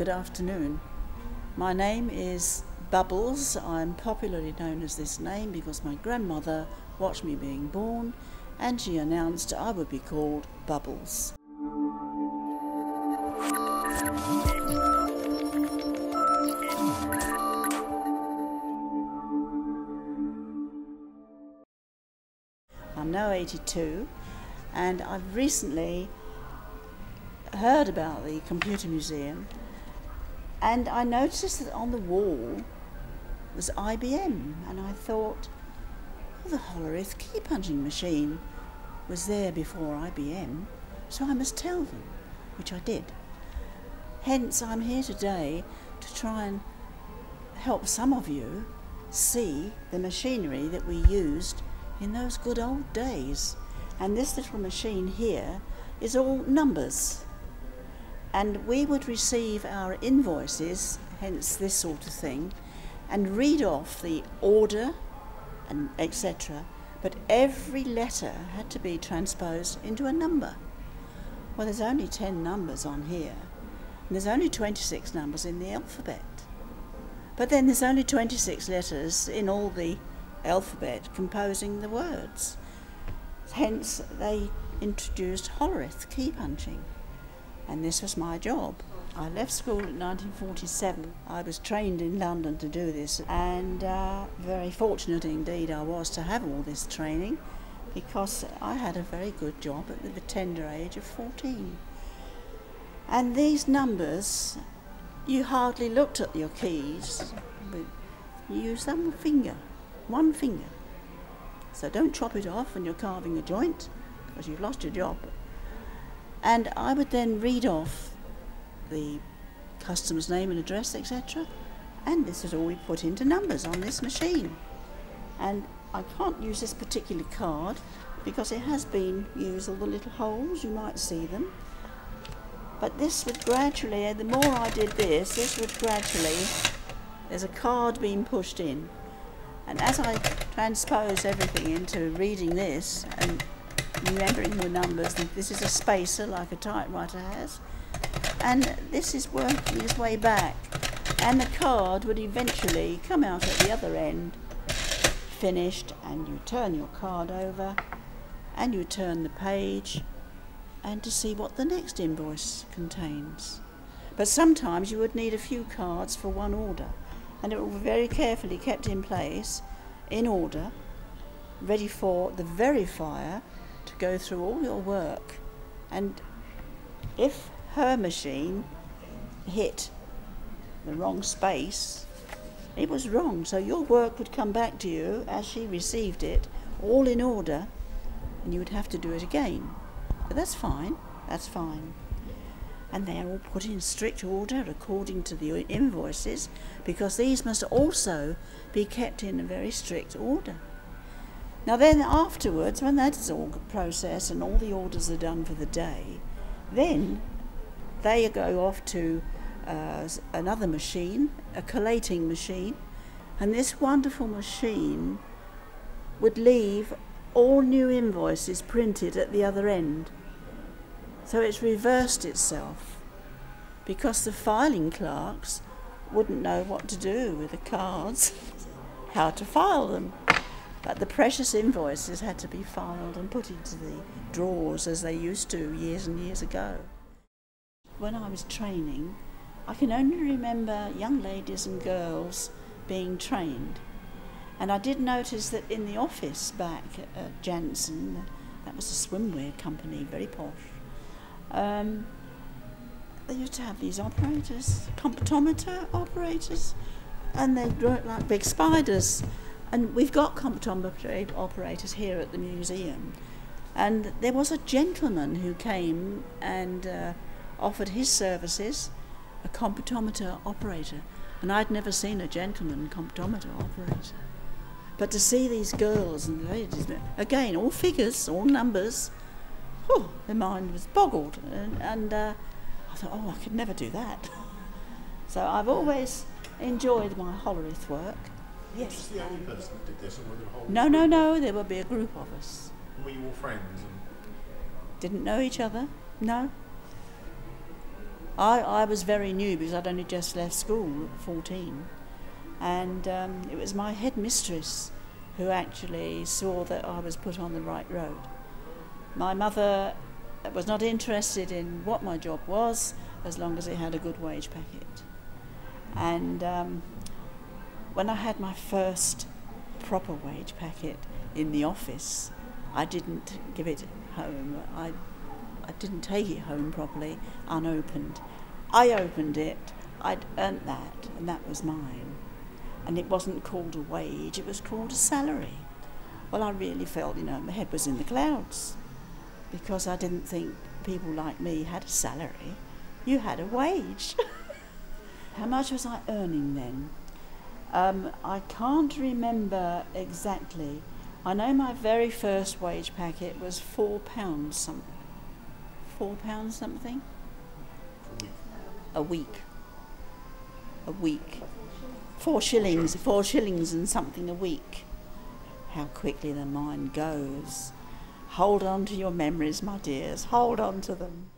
Good afternoon. My name is Bubbles. I'm popularly known as this name because my grandmother watched me being born and she announced I would be called Bubbles. I'm now 82 and I've recently heard about the computer museum, and I noticed that on the wall was IBM, and I thought, well, the Hollerith key punching machine was there before IBM, so I must tell them, which I did. Hence I'm here today to try and help some of you see the machinery that we used in those good old days. And this little machine here is all numbers. And we would receive our invoices, hence this sort of thing, and read off the order and etc. But every letter had to be transposed into a number. Well, there's only 10 numbers on here, and there's only 26 numbers in the alphabet. But then there's only 26 letters in all the alphabet composing the words. Hence, they introduced Hollerith key punching. And this was my job. I left school in 1947. I was trained in London to do this, and very fortunate indeed I was to have all this training, because I had a very good job at the tender age of 14. And these numbers, you hardly looked at your keys, but you used one finger. So don't chop it off when you're carving a joint, because you've lost your job. And I would then read off the customer's name and address, etc. And this is all we put into numbers on this machine. And I can't use this particular card because it has been used, all the little holes, you might see them. But this would gradually, the more I did this, this would gradually, there's a card being pushed in. And as I transpose everything into reading this and remembering the numbers, this is a spacer like a typewriter has, and this is working its way back, and the card would eventually come out at the other end finished, and you turn your card over and you turn the page and to see what the next invoice contains. But sometimes you would need a few cards for one order, and it will be very carefully kept in place in order, ready for the verifier to go through all your work. And if her machine hit the wrong space, it was wrong, so your work would come back to you as she received it, all in order, and you would have to do it again. But that's fine, that's fine. And they're all put in strict order according to the invoices, because these must also be kept in a very strict order. Now then afterwards, when that is all processed and all the orders are done for the day, then they go off to another machine, a collating machine, and this wonderful machine would leave all new invoices printed at the other end. So it's reversed itself, because the filing clerks wouldn't know what to do with the cards, how to file them. But the precious invoices had to be filed and put into the drawers as they used to years and years ago. When I was training, I can only remember young ladies and girls being trained. And I did notice that in the office back at Janssen, that was a swimwear company, very posh, they used to have these operators, comptometer operators, and they looked like big spiders. And we've got comptometer operators here at the museum. And there was a gentleman who came and offered his services, a comptometer operator. And I'd never seen a gentleman comptometer operator. But to see these girls and ladies, again, all figures, all numbers, oh, their mind was boggled. And I thought, oh, I could never do that. So I've always enjoyed my Hollerith work. Yes. Was the only person that did this, or were there a whole group? No, there would be a group of us. Were you all friends? Didn't know each other, no. I was very new because I'd only just left school at 14, and it was my headmistress who actually saw that I was put on the right road. My mother was not interested in what my job was as long as it had a good wage packet. And when I had my first proper wage packet in the office, I didn't give it home. I didn't take it home properly, unopened. I opened it, I'd earned that, and that was mine. And it wasn't called a wage, it was called a salary. Well, I really felt, you know, my head was in the clouds, because I didn't think people like me had a salary. You had a wage. How much was I earning then? I can't remember exactly. I know my very first wage packet was £4 something. £4 something? A week. A week. 4 shillings. 4 shillings and something a week. How quickly the mind goes. Hold on to your memories, my dears. Hold on to them.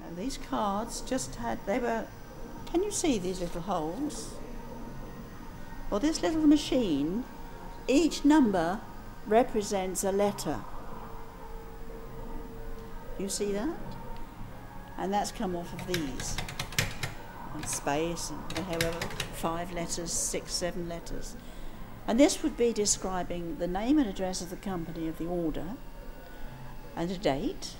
Now, these cards just had, they were, can you see these little holes? Well, this little machine, each number represents a letter. You see that? And that's come off of these. And space, and however, 5 letters, 6, 7 letters. And this would be describing the name and address of the company of the order, and a date,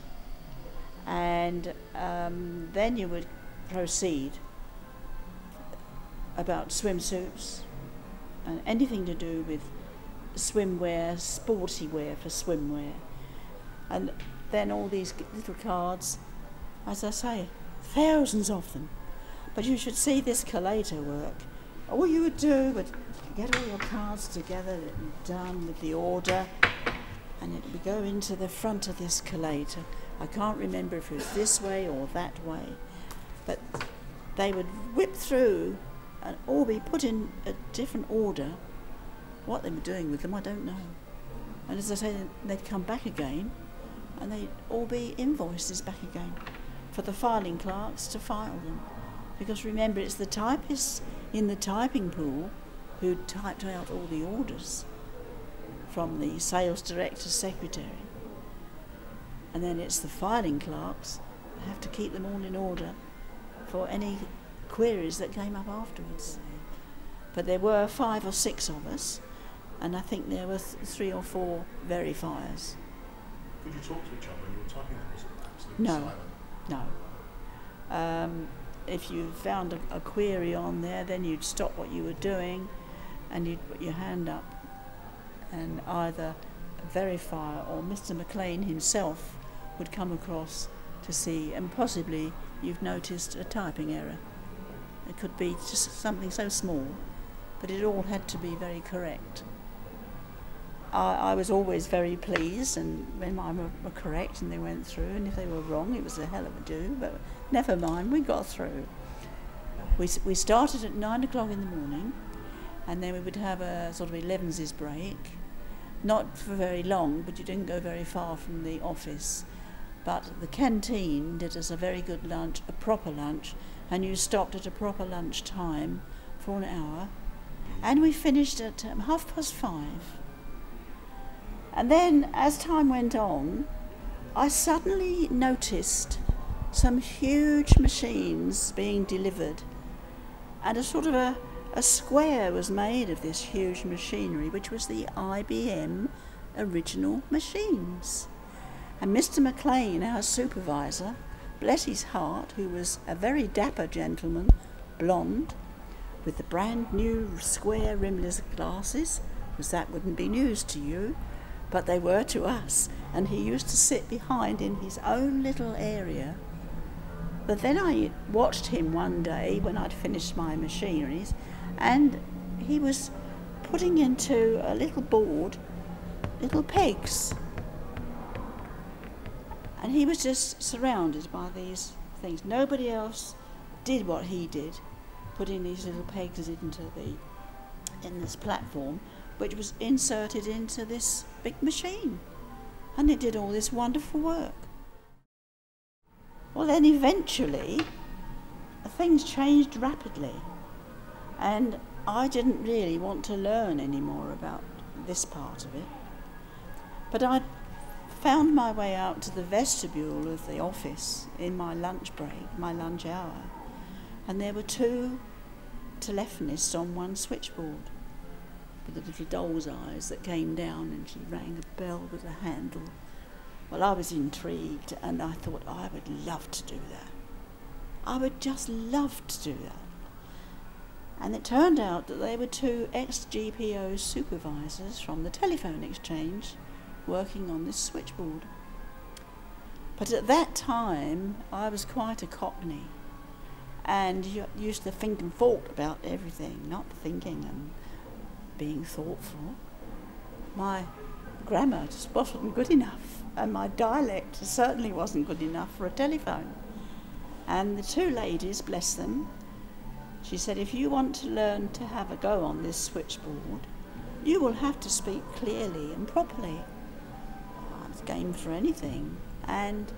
and then you would proceed about swimsuits and anything to do with swimwear, sporty wear for swimwear. And then all these little cards, as I say, thousands of them. But you should see this collator work. All you would do would get all your cards together, it'd be done with the order, and it would go into the front of this collator. I can't remember if it was this way or that way, but they would whip through and all be put in a different order. What they were doing with them, I don't know. And as I say, they'd come back again, and they'd all be invoices back again for the filing clerks to file them. Because remember, it's the typists in the typing pool who typed out all the orders from the sales director's secretary. And then it's the filing clerks who have to keep them all in order for any queries that came up afterwards. But there were 5 or 6 of us, and I think there were 3 or 4 verifiers. Could you talk to each other when you were typing that? Was it absolutely silent? No, no. If you found a query on there, then you'd stop what you were doing and you'd put your hand up, and either a verifier or Mr. McLean himself would come across to see, and possibly you've noticed a typing error. It could be just something so small, but it all had to be very correct. I was always very pleased, and when mine were correct and they went through, and if they were wrong it was a hell of a do, but never mind, we got through. We started at 9 o'clock in the morning, and then we would have a sort of 11's break, not for very long, but you didn't go very far from the office. But the canteen did us a very good lunch, a proper lunch, and you stopped at a proper lunch time for an hour, and we finished at 5:30. And then, as time went on, I suddenly noticed some huge machines being delivered, and a sort of a square was made of this huge machinery, which was the IBM original machines. And Mr. McLean, our supervisor, bless his heart, who was a very dapper gentleman, blonde, with the brand new square rimless glasses, because that wouldn't be news to you, but they were to us, and he used to sit behind in his own little area. But then I watched him one day when I'd finished my machineries, and he was putting into a little board little pegs, and he was just surrounded by these things. Nobody else did what he did, putting these little pegs into this platform, which was inserted into this big machine, and it did all this wonderful work. Well, then eventually, things changed rapidly, and I didn't really want to learn any more about this part of it. But I found my way out to the vestibule of the office in my lunch break, my lunch hour, and there were two telephonists on one switchboard with the little doll's eyes that came down, and she rang a bell with a handle. Well, I was intrigued, and I thought I would love to do that. I would just love to do that. And it turned out that they were two ex-GPO supervisors from the telephone exchange working on this switchboard. But at that time, I was quite a cockney and used to think and thought about everything, not thinking and being thoughtful. My grammar just wasn't good enough, and my dialect certainly wasn't good enough for a telephone. And the two ladies, bless them, she said, if you want to learn to have a go on this switchboard, you will have to speak clearly and properly. I was game for anything. And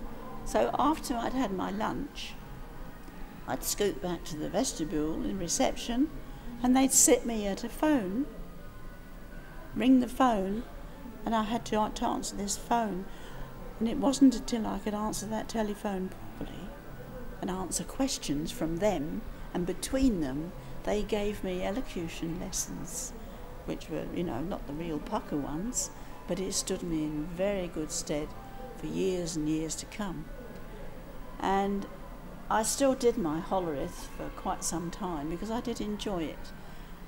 so after I'd had my lunch, I'd scoot back to the vestibule in reception, and they'd sit me at a phone, ring the phone, and I had to answer this phone. And it wasn't until I could answer that telephone properly and answer questions from them, and between them, they gave me elocution lessons, which were, you know, not the real pucker ones, but it stood me in very good stead for years and years to come. And I still did my Hollerith for quite some time because I did enjoy it,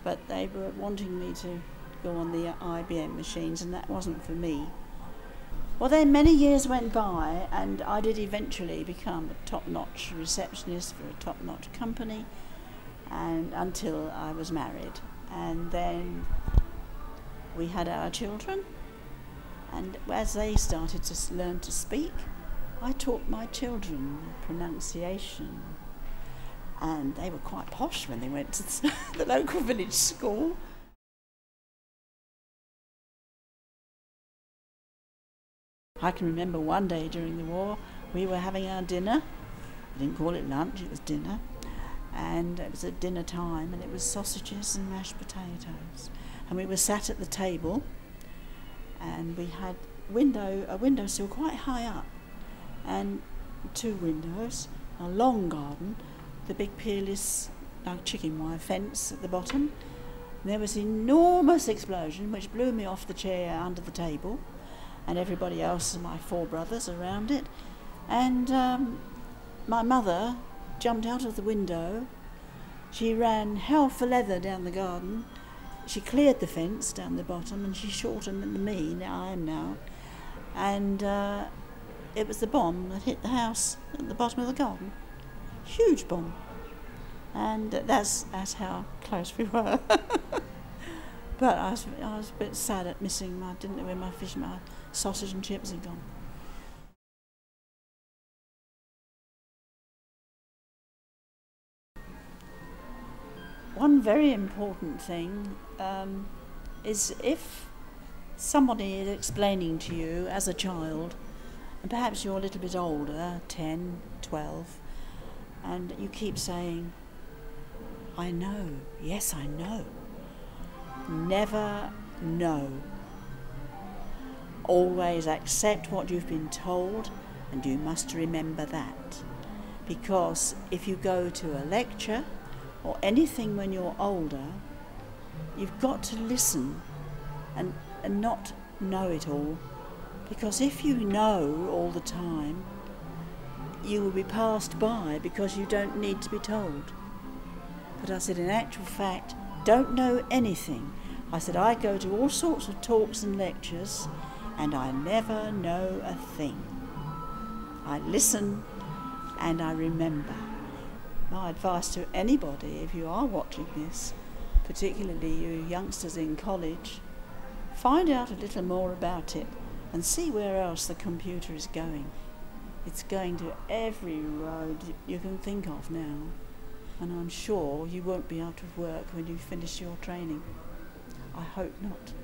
but they were wanting me to go on the IBM machines, and that wasn't for me. Well, then many years went by, and I did eventually become a top-notch receptionist for a top-notch company, and until I was married. And then we had our children, and as they started to learn to speak, I taught my children pronunciation. And they were quite posh when they went to the local village school. I can remember one day during the war, we were having our dinner. I didn't call it lunch, it was dinner. And it was at dinner time, and it was sausages and mashed potatoes. And we were sat at the table, and we had a windowsill quite high up, and two windows, a long garden, the big peerless chicken wire fence at the bottom. And there was an enormous explosion which blew me off the chair under the table, and everybody else and my four brothers around it. And my mother jumped out of the window. She ran hell for leather down the garden. She cleared the fence down the bottom, and she shortened me, now. And it was the bomb that hit the house at the bottom of the garden. Huge bomb. And that's how close we were. But I was a bit sad at missing I didn't know where my sausage and chips had gone. One very important thing is if somebody is explaining to you as a child, and perhaps you're a little bit older, 10, 12, and you keep saying, I know, yes I know. Never know. Always accept what you've been told, and you must remember that. Because if you go to a lecture or anything when you're older, you've got to listen and not know it all. Because if you know all the time, you will be passed by because you don't need to be told. But I said, in actual fact, don't know anything. I said, I go to all sorts of talks and lectures, and I never know a thing. I listen and I remember. My advice to anybody, if you are watching this, particularly you youngsters in college, find out a little more about it and see where else the computer is going. It's going to every road you can think of now. And I'm sure you won't be out of work when you finish your training. I hope not.